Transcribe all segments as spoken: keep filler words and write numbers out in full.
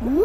응? 응?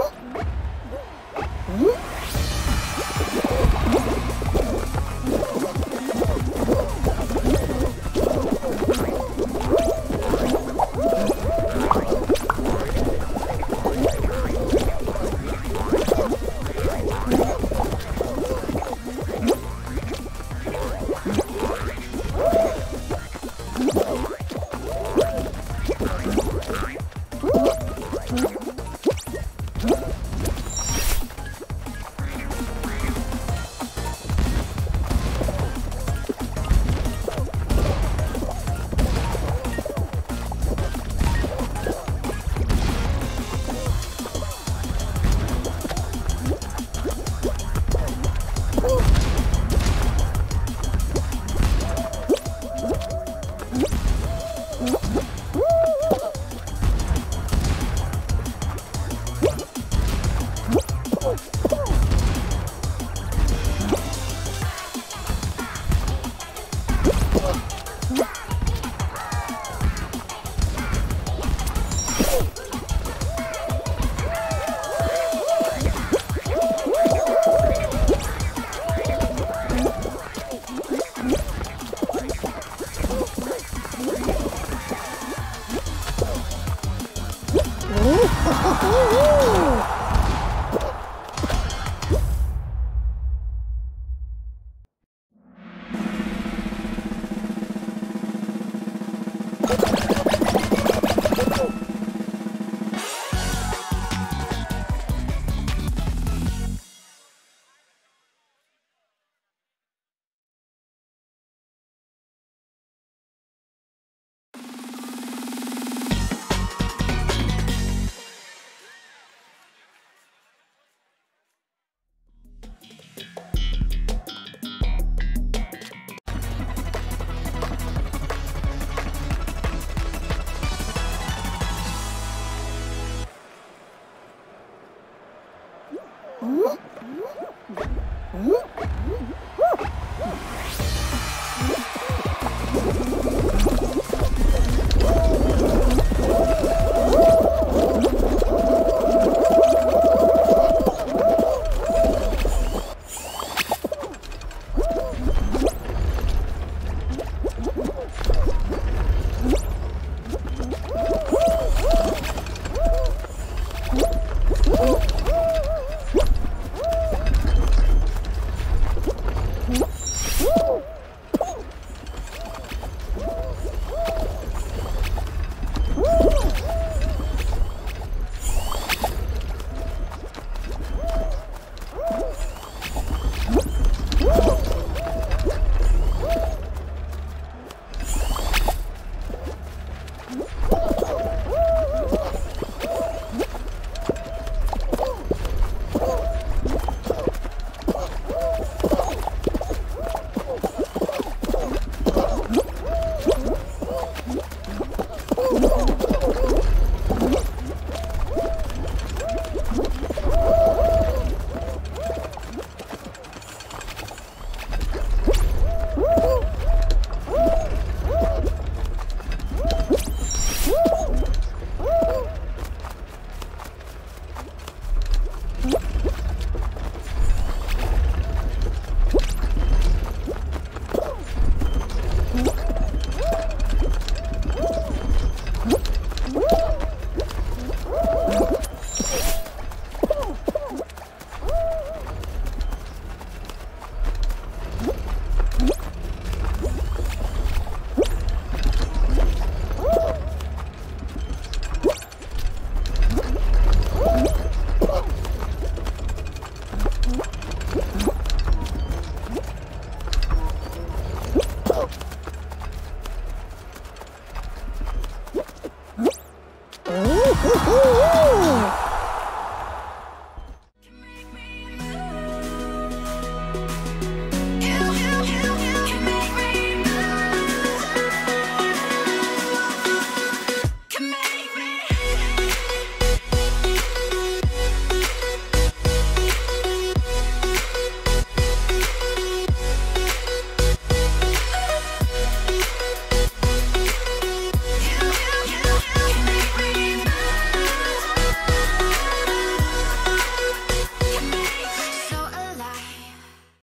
Woohoo!